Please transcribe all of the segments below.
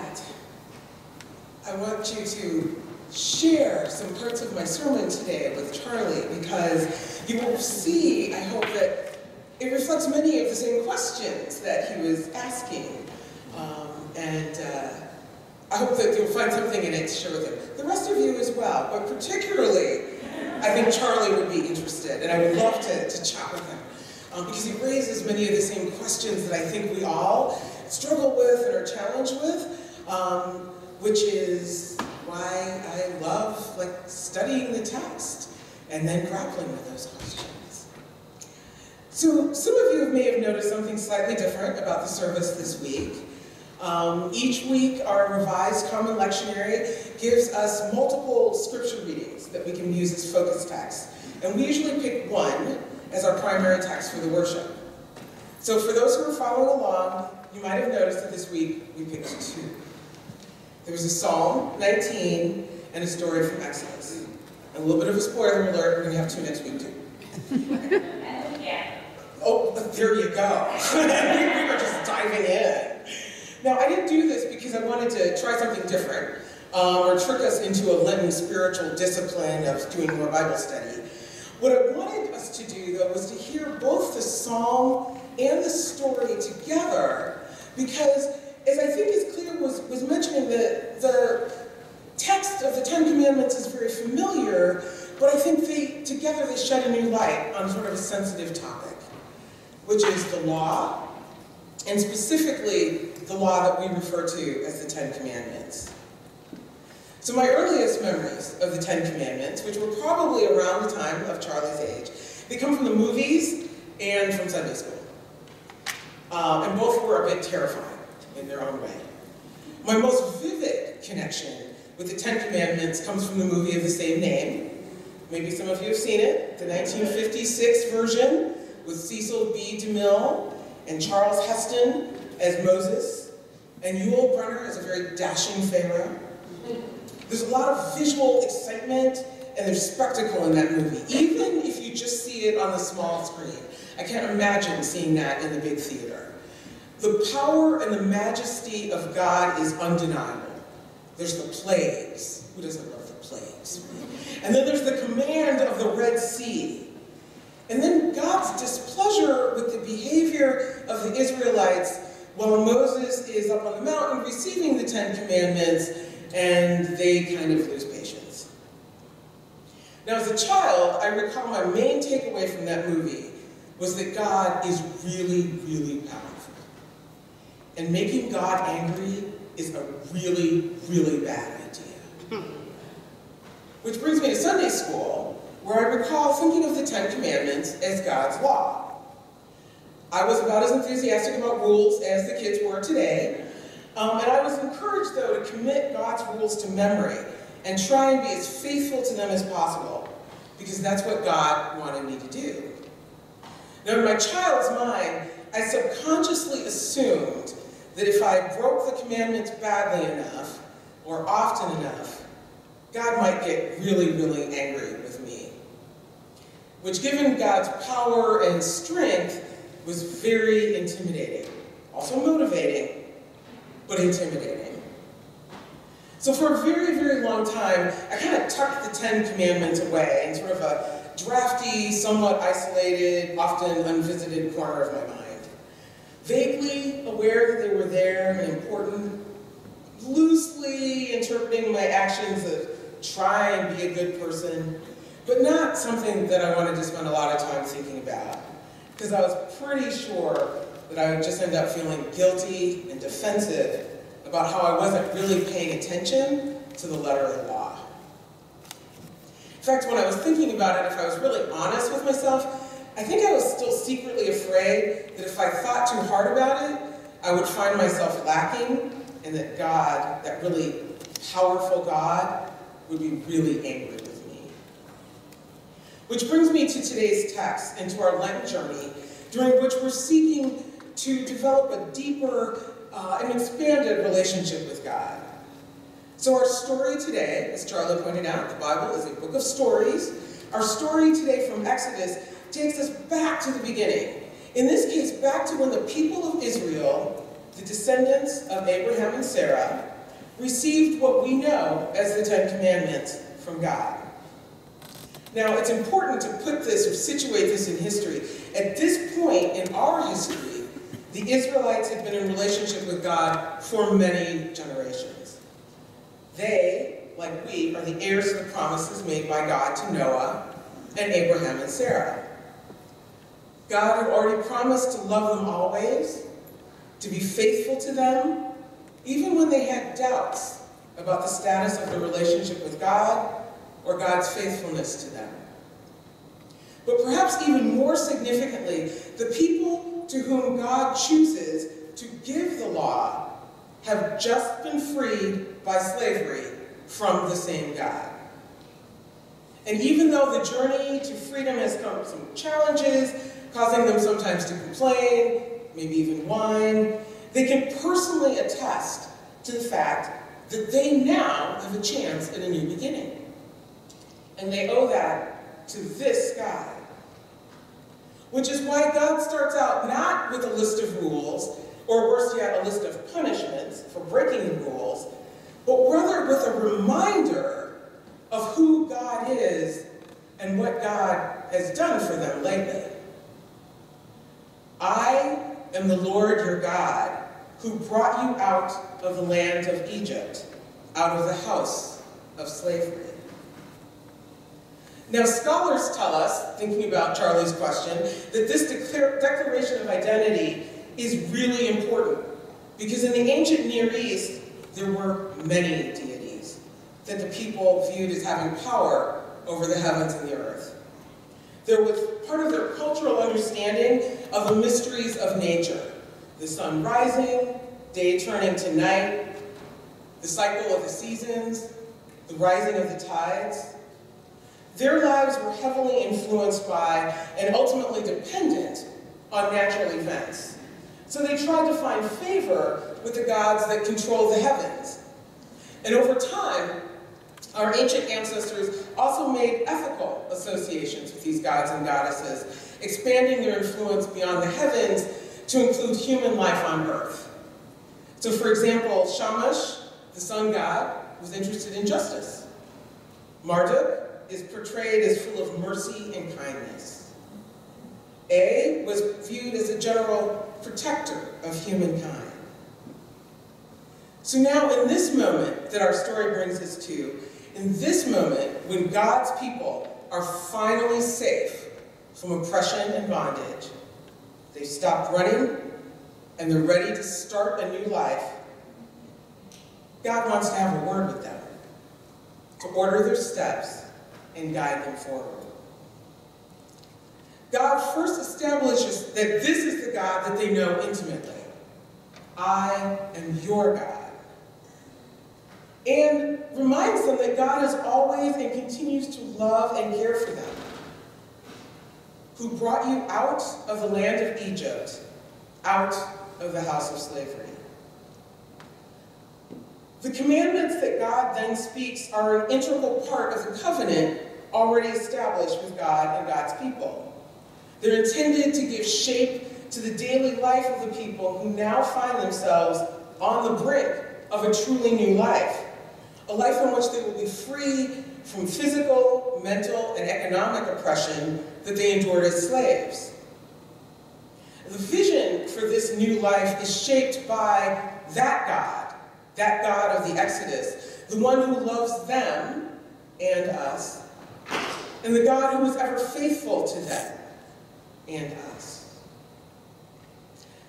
that, I want you to share some parts of my sermon today with Charlie, because you will see, I hope, that it reflects many of the same questions that he was asking. I hope that you'll find something in it to share with him. The rest of you as well, but particularly, I think Charlie would be interested, and I would love to chat with him, because he raises many of the same questions that I think we all struggle with and are challenged with, which is why I love studying the text and then grappling with those questions. So some of you may have noticed something slightly different about the service this week. Each week, our revised common lectionary gives us multiple scripture readings that we can use as focus text. And we usually pick one as our primary text for the worship. So for those who are following along, you might have noticed that this week we picked two. There was a Psalm 19 and a story from Exodus. And a little bit of a spoiler alert, we're going to have two next week too. Oh, there you go. We were just diving in. Now, I didn't do this because I wanted to try something different, or trick us into a Lenten spiritual discipline of doing more Bible study. What I wanted us to do, though, was to hear both the psalm and the story together, because, as I think is clear, was mentioning that the text of the Ten Commandments is very familiar, but I think together they shed a new light on sort of a sensitive topic, which is the law, and specifically, the law that we refer to as the Ten Commandments. So my earliest memories of the Ten Commandments, which were probably around the time of Charlie's age, they come from the movies and from Sunday school. And both were a bit terrifying in their own way. My most vivid connection with the Ten Commandments comes from the movie of the same name. Maybe some of you have seen it, the 1956 version with Cecil B. DeMille and Charles Heston as Moses, and Yul Brynner as a very dashing Pharaoh. There's a lot of visual excitement, and there's spectacle in that movie, even if you just see it on the small screen. I can't imagine seeing that in the big theater. The power and the majesty of God is undeniable. There's the plagues. Who doesn't love the plagues? And then there's the command of the Red Sea. And then God's displeasure with the behavior of the Israelites while Moses is up on the mountain receiving the Ten Commandments, and they kind of lose patience. Now, as a child, I recall my main takeaway from that movie was that God is really, really powerful. And making God angry is a really, really bad idea. Which brings me to Sunday school, where I recall thinking of the Ten Commandments as God's law. I was about as enthusiastic about rules as the kids were today, and I was encouraged, though, to commit God's rules to memory and try and be as faithful to them as possible, because that's what God wanted me to do. Now, in my child's mind, I subconsciously assumed that if I broke the commandments badly enough, or often enough, God might get really, really angry with me, which, given God's power and strength, was very intimidating, also motivating, but intimidating. So for a very, very long time, I kind of tucked the Ten Commandments away in sort of a drafty, somewhat isolated, often unvisited corner of my mind. Vaguely aware that they were there and important, loosely interpreting my actions of try and be a good person, but not something that I wanted to spend a lot of time thinking about, because I was pretty sure that I would just end up feeling guilty and defensive about how I wasn't really paying attention to the letter of the law. In fact, when I was thinking about it, if I was really honest with myself, I think I was still secretly afraid that if I thought too hard about it, I would find myself lacking, and that God, that really powerful God, would be really angry. Which brings me to today's text and to our Lent journey, during which we're seeking to develop a deeper and expanded relationship with God. So our story today, as Charlie pointed out, the Bible is a book of stories. Our story today from Exodus takes us back to the beginning. In this case, back to when the people of Israel, the descendants of Abraham and Sarah, received what we know as the Ten Commandments from God. Now, it's important to put this or situate this in history. At this point in our history, the Israelites had been in relationship with God for many generations. They, like we, are the heirs to the promises made by God to Noah and Abraham and Sarah. God had already promised to love them always, to be faithful to them, even when they had doubts about the status of their relationship with God or God's faithfulness to them. But perhaps even more significantly, the people to whom God chooses to give the law have just been freed by slavery from the same God. And even though the journey to freedom has come with some challenges, causing them sometimes to complain, maybe even whine, they can personally attest to the fact that they now have a chance at a new beginning. And they owe that to this God. Which is why God starts out not with a list of rules, or worse yet, a list of punishments for breaking the rules, but rather with a reminder of who God is and what God has done for them lately. I am the Lord your God, who brought you out of the land of Egypt, out of the house of slavery. Now, scholars tell us, thinking about Charlie's question, that this declaration of identity is really important, because in the ancient Near East, there were many deities that the people viewed as having power over the heavens and the earth. There was part of their cultural understanding of the mysteries of nature, the sun rising, day turning to night, the cycle of the seasons, the rising of the tides. Their lives were heavily influenced by and ultimately dependent on natural events. So they tried to find favor with the gods that control the heavens. And over time, our ancient ancestors also made ethical associations with these gods and goddesses, expanding their influence beyond the heavens to include human life on earth. So, for example, Shamash, the sun god, was interested in justice. Marduk is portrayed as full of mercy and kindness. Ea was viewed as a general protector of humankind. So now in this moment that our story brings us to, in this moment when God's people are finally safe from oppression and bondage, they've stopped running and they're ready to start a new life, God wants to have a word with them, to order their steps, and guide them forward. God first establishes that this is the God that they know intimately. I am your God. And reminds them that God is always and continues to love and care for them. Who brought you out of the land of Egypt, out of the house of slavery. The commandments that God then speaks are an integral part of the covenant already established with God and God's people. They're intended to give shape to the daily life of the people who now find themselves on the brink of a truly new life, a life in which they will be free from physical, mental, and economic oppression that they endured as slaves. The vision for this new life is shaped by that God of the Exodus, the one who loves them and us, and the God who is ever faithful to them and us.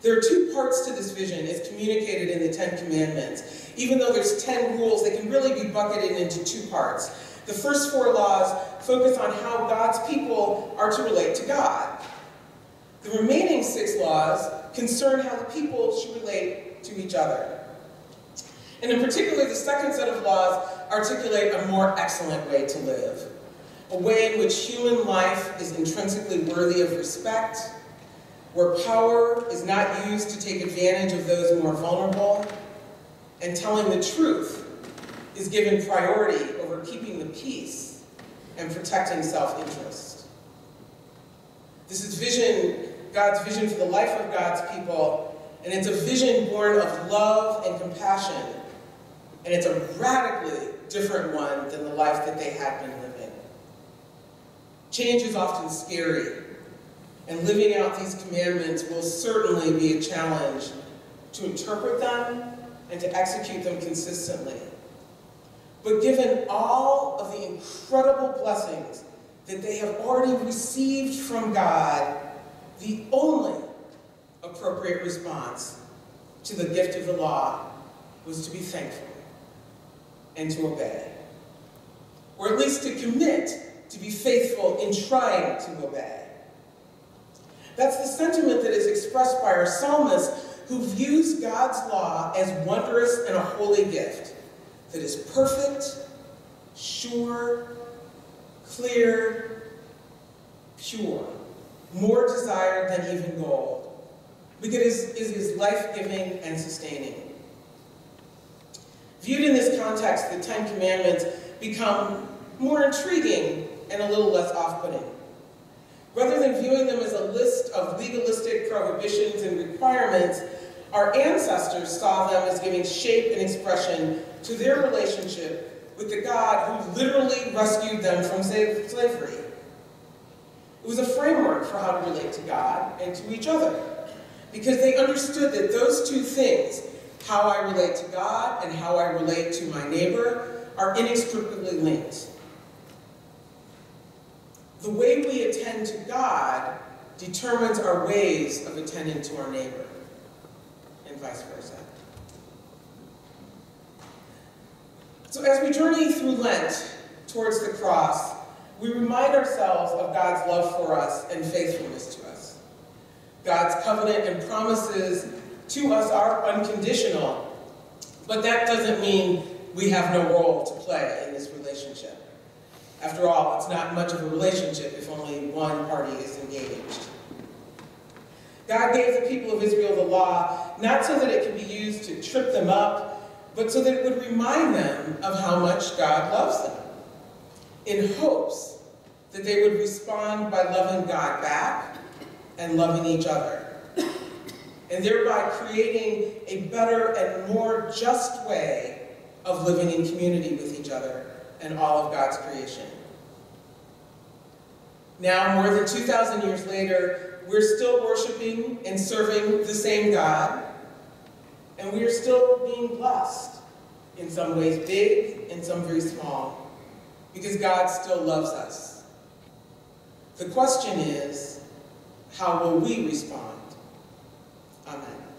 There are two parts to this vision as communicated in the Ten Commandments. Even though there's 10 rules, they can really be bucketed into two parts. The first four laws focus on how God's people are to relate to God. The remaining 6 laws concern how the people should relate to each other. And in particular, the second set of laws articulate a more excellent way to live, a way in which human life is intrinsically worthy of respect, where power is not used to take advantage of those more vulnerable, and telling the truth is given priority over keeping the peace and protecting self-interest. This is God's vision for the life of God's people, And it's a vision born of love and compassion. And it's a radically different one than the life that they had been living. Change is often scary. And living out these commandments will certainly be a challenge to interpret them and to execute them consistently. But given all of the incredible blessings that they have already received from God, the only appropriate response to the gift of the law was to be thankful and to obey, or at least to commit to be faithful in trying to obey. That's the sentiment that is expressed by our psalmist, who views God's law as wondrous and a holy gift that is perfect, sure, clear, pure, more desired than even gold, because it is life-giving and sustaining. Viewed in this context, the Ten Commandments become more intriguing and a little less off-putting. Rather than viewing them as a list of legalistic prohibitions and requirements, our ancestors saw them as giving shape and expression to their relationship with the God who literally rescued them from slavery. It was a framework for how to relate to God and to each other, because they understood that those two things, how I relate to God and how I relate to my neighbor, are inextricably linked. The way we attend to God determines our ways of attending to our neighbor, and vice versa. So as we journey through Lent towards the cross, we remind ourselves of God's love for us and faithfulness to us. God's covenant and promises to us are unconditional, but that doesn't mean we have no role to play in this relationship. After all, it's not much of a relationship if only one party is engaged. God gave the people of Israel the law, not so that it could be used to trip them up, but so that it would remind them of how much God loves them, in hopes that they would respond by loving God back and loving each other, and thereby creating a better and more just way of living in community with each other and all of God's creation. Now, more than 2,000 years later, we're still worshiping and serving the same God, and we are still being blessed, in some ways big, in some very small, because God still loves us. The question is, how will we respond? Amen.